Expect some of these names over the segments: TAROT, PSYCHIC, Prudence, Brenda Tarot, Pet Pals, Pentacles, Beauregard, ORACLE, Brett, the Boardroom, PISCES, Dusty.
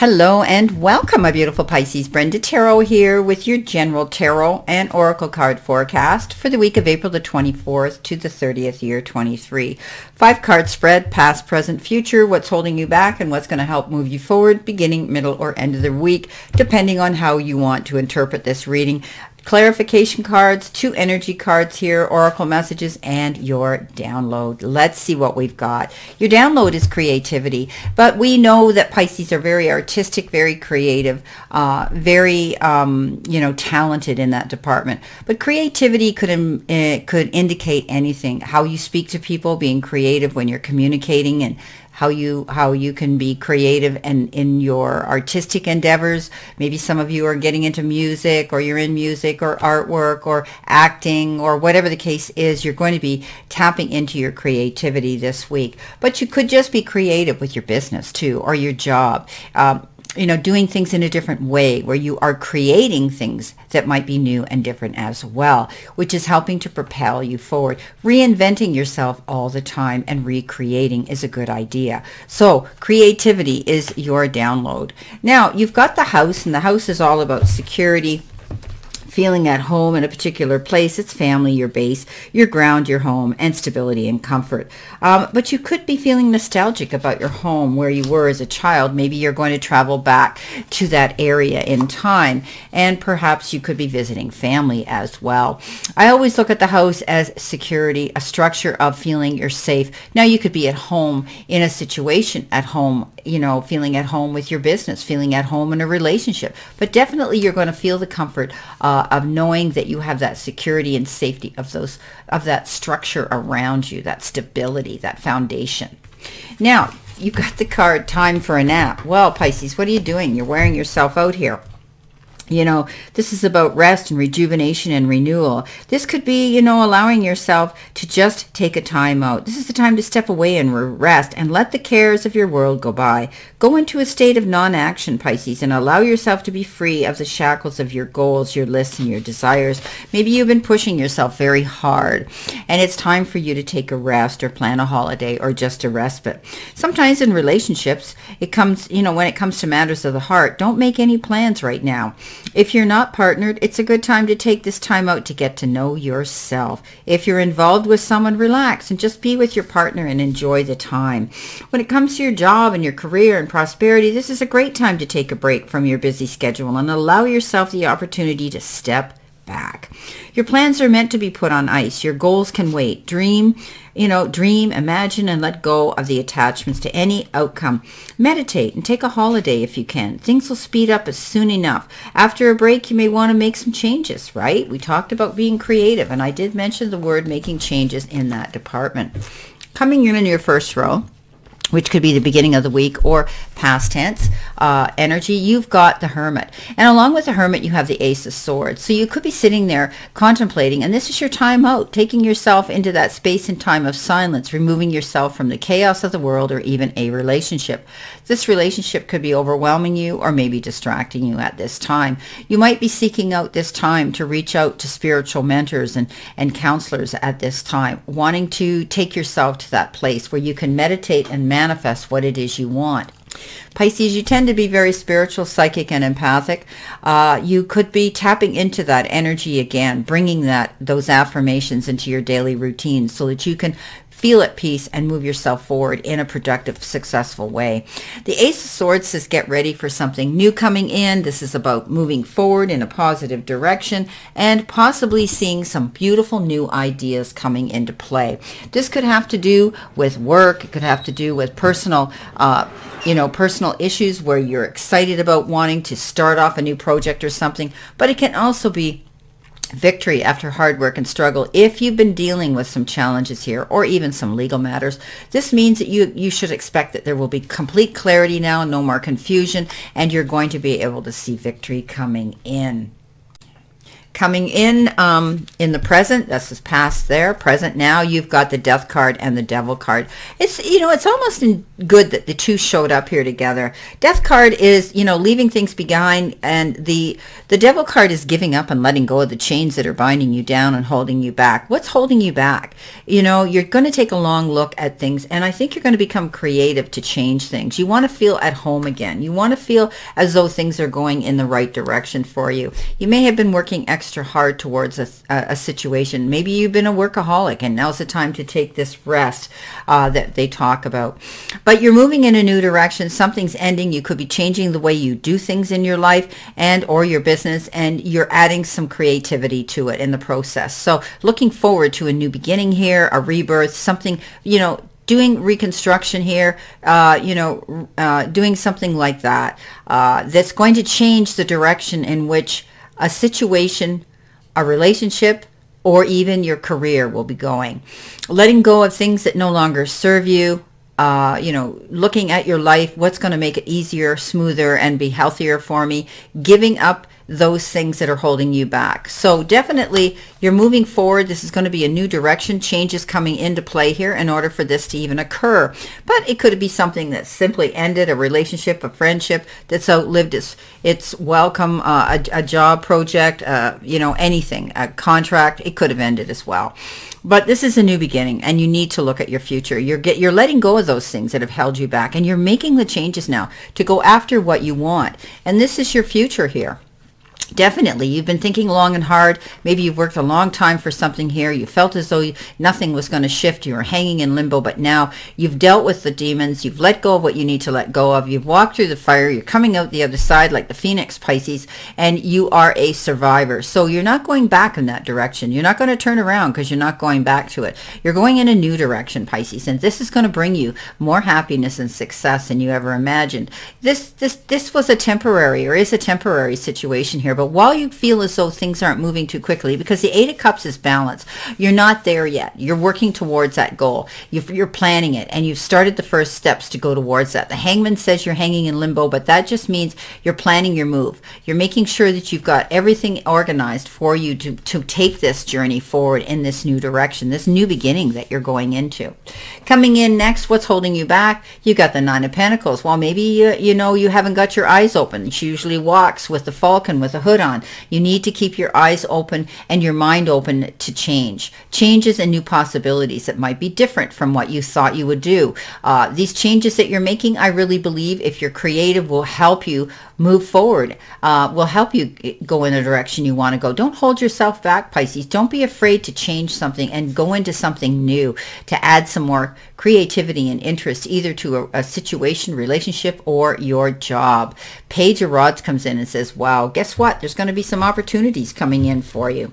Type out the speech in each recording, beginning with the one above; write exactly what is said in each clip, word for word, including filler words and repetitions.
Hello and welcome, my beautiful Pisces. Brenda Tarot here with your general tarot and oracle card forecast for the week of April the twenty-fourth to the thirtieth, year twenty-three. Five card spread, past, present, future, what's holding you back and what's going to help move you forward, beginning, middle, or end of the week, depending on how you want to interpret this reading. Clarification cards, two energy cards here, oracle messages, and your download. Let's see what we've got. Your download is creativity, but we know that Pisces are very artistic, very creative, uh, very um, you know, talented in that department. But creativity could um, uh, could indicate anything: how you speak to people, being creative when you're communicating, and how you how you can be creative and in your artistic endeavors. Maybe some of you are getting into music, or you're in music or artwork or acting or whatever the case is. You're going to be tapping into your creativity this week. But you could just be creative with your business too, or your job. Um, you know, doing things in a different way where you are creating things that might be new and different as well, which is helping to propel you forward. Reinventing yourself all the time and recreating is a good idea. So creativity is your download. Now, you've got the house, and the house is all about security, feeling at home in a particular place. It's family, your base, your ground, your home, and stability and comfort. Um, but you could be feeling nostalgic about your home, where you were as a child. Maybe you're going to travel back to that area in time, and perhaps you could be visiting family as well. I always look at the house as security, a structure of feeling you're safe. Now, you could be at home in a situation at home, you know, feeling at home with your business, feeling at home in a relationship. But definitely you're going to feel the comfort uh, of knowing that you have that security and safety of those, of that structure around you, that stability, that foundation. Now, you've got the card, time for a nap. Well, Pisces, what are you doing? You're wearing yourself out here. You know, this is about rest and rejuvenation and renewal. This could be, you know, allowing yourself to just take a time out. This is the time to step away and rest and let the cares of your world go by. Go into a state of non-action, Pisces, and allow yourself to be free of the shackles of your goals, your lists, and your desires. Maybe you've been pushing yourself very hard, and it's time for you to take a rest or plan a holiday or just a respite. Sometimes in relationships, it comes, you know, when it comes to matters of the heart, don't make any plans right now. If you're not partnered, it's a good time to take this time out to get to know yourself. If you're involved with someone, relax and just be with your partner and enjoy the time. When it comes to your job and your career and prosperity, this is a great time to take a break from your busy schedule and allow yourself the opportunity to step back. Your plans are meant to be put on ice. Your goals can wait. Dream, you know, dream, imagine, and let go of the attachments to any outcome. Meditate and take a holiday if you can. Things will speed up as soon enough. After a break, you may want to make some changes, right? We talked about being creative, and I did mention the word making changes in that department. Coming in your first row, which could be the beginning of the week or past tense uh, energy, you've got the Hermit. And along with the Hermit, you have the Ace of Swords. So you could be sitting there contemplating, and this is your time out, taking yourself into that space and time of silence, removing yourself from the chaos of the world or even a relationship. This relationship could be overwhelming you or maybe distracting you at this time. You might be seeking out this time to reach out to spiritual mentors and, and counselors at this time, wanting to take yourself to that place where you can meditate and meditate manifest what it is you want. Pisces, you tend to be very spiritual, psychic, and empathic. Uh, you could be tapping into that energy again, bringing that those affirmations into your daily routine so that you can feel at peace and move yourself forward in a productive, successful way. The Ace of Swords says get ready for something new coming in. This is about moving forward in a positive direction and possibly seeing some beautiful new ideas coming into play. This could have to do with work. It could have to do with personal, uh, you know, personal issues where you're excited about wanting to start off a new project or something, but it can also be victory after hard work and struggle. If you've been dealing with some challenges here or even some legal matters, this means that you you should expect that there will be complete clarity now, no more confusion, and you're going to be able to see victory coming in. Coming in um, in the present, this is past there, present now, you've got the Death card and the Devil card. It's, you know, it's almost good that the two showed up here together. Death card is, you know, leaving things behind, and the, the Devil card is giving up and letting go of the chains that are binding you down and holding you back. What's holding you back? You know, you're going to take a long look at things, and I think you're going to become creative to change things. You want to feel at home again. You want to feel as though things are going in the right direction for you. You may have been working extra Extra hard towards a, a situation. Maybe you've been a workaholic and now's the time to take this rest uh, that they talk about. But you're moving in a new direction. Something's ending. You could be changing the way you do things in your life and or your business, and you're adding some creativity to it in the process. So looking forward to a new beginning here, a rebirth, something, you know, doing reconstruction here, uh, you know, uh, doing something like that uh, that's going to change the direction in which a situation, a relationship, or even your career will be going. Letting go of things that no longer serve you, uh, you know, looking at your life, what's going to make it easier, smoother, and be healthier for me, giving up those things that are holding you back. So definitely you're moving forward. This is going to be a new direction. Change is coming into play here in order for this to even occur. But it could be something that simply ended, a relationship, a friendship that's outlived its, its welcome, uh, a, a job project, uh, you know, anything, a contract. It could have ended as well. But this is a new beginning, and you need to look at your future. You're, get, you're letting go of those things that have held you back, and you're making the changes now to go after what you want. And this is your future here. Definitely, you've been thinking long and hard. Maybe you've worked a long time for something here. You felt as though nothing was going to shift. You were hanging in limbo, but now you've dealt with the demons. You've let go of what you need to let go of. You've walked through the fire. You're coming out the other side like the Phoenix, Pisces, and you are a survivor. So you're not going back in that direction. You're not going to turn around because you're not going back to it. You're going in a new direction, Pisces, and this is going to bring you more happiness and success than you ever imagined. This, this, this was a temporary, or is a temporary situation here. But while you feel as though things aren't moving too quickly, because the Eight of Cups is balance, you're not there yet. You're working towards that goal. You've, you're planning it, and you've started the first steps to go towards that. The Hangman says you're hanging in limbo, but that just means you're planning your move. You're making sure that you've got everything organized for you to, to take this journey forward in this new direction, this new beginning that you're going into. Coming in next, what's holding you back? You've got the Nine of Pentacles. Well, maybe you, you know, you haven't got your eyes open. She usually walks with the falcon, with a hood on. You need to keep your eyes open and your mind open to change. Changes and new possibilities that might be different from what you thought you would do. Uh, these changes that you're making, I really believe, if you're creative, will help you move forward, uh, will help you go in the direction you want to go. Don't hold yourself back, Pisces. Don't be afraid to change something and go into something new to add some more creativity and interest, either to a, a situation, relationship, or your job. Page of Rods comes in and says, wow, guess what? There's going to be some opportunities coming in for you.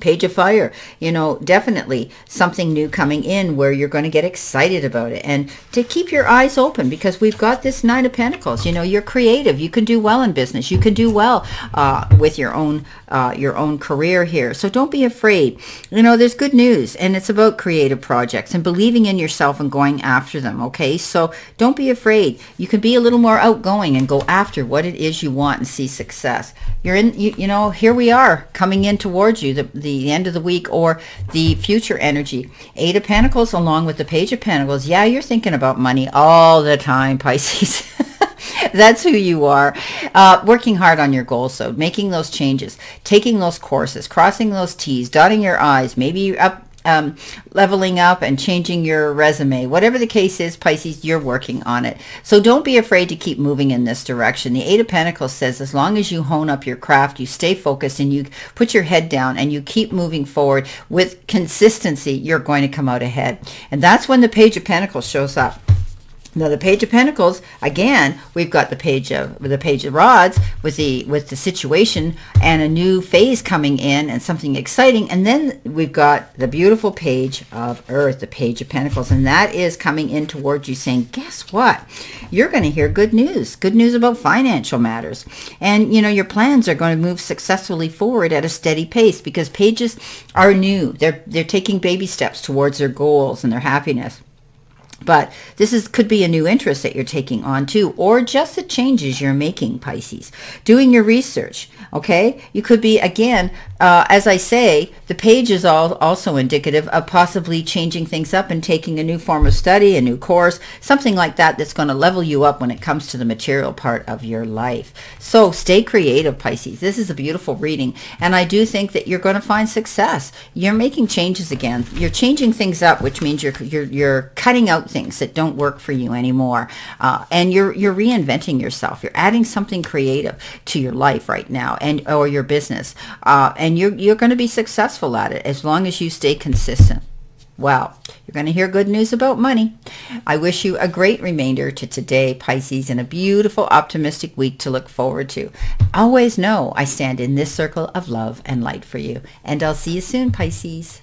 Page of Fire, you know, definitely something new coming in where you're going to get excited about it, and to keep your eyes open, because we've got this Nine of Pentacles. You know, you're creative. You can do well in business. You can do well uh, with your own uh, your own career here. So don't be afraid. You know, there's good news, and it's about creative projects and believing in yourself and going after them, okay? So don't be afraid. You can be a little more outgoing and go after what it is you want and see success. You're in, you, you know, here we are coming in towards you, the the end of the week, or the future energy. Eight of Pentacles along with the Page of Pentacles. Yeah, you're thinking about money all the time, Pisces. That's who you are. Uh, working hard on your goals, so making those changes, taking those courses, crossing those T's, dotting your I's, maybe up, um, leveling up and changing your resume. Whatever the case is, Pisces, you're working on it. So don't be afraid to keep moving in this direction. The Eight of Pentacles says, as long as you hone up your craft, you stay focused, and you put your head down, and you keep moving forward with consistency, you're going to come out ahead. And that's when the Page of Pentacles shows up. Now the Page of Pentacles, again, we've got the page of the Page of Rods with the with the situation and a new phase coming in and something exciting, and then we've got the beautiful Page of Earth, the Page of Pentacles, and that is coming in towards you saying, guess what? You're going to hear good news, good news about financial matters, and you know your plans are going to move successfully forward at a steady pace, because pages are new. They're they're taking baby steps towards their goals and their happiness. But this is could be a new interest that you're taking on too, or just the changes you're making, Pisces. Doing your research, okay? You could be, again, uh, as I say, the page is all also indicative of possibly changing things up and taking a new form of study, a new course, something like that that's going to level you up when it comes to the material part of your life. So stay creative, Pisces. This is a beautiful reading, and I do think that you're going to find success. You're making changes again. You're changing things up, which means you're, you're, you're cutting out things that don't work for you anymore, uh, and you're you're reinventing yourself. You're adding something creative to your life right now, and or your business, uh, and you're you're going to be successful at it as long as you stay consistent. Wow, you're going to hear good news about money. I wish you a great remainder to today, Pisces, and a beautiful, optimistic week to look forward to. Always know I stand in this circle of love and light for you, and I'll see you soon, Pisces.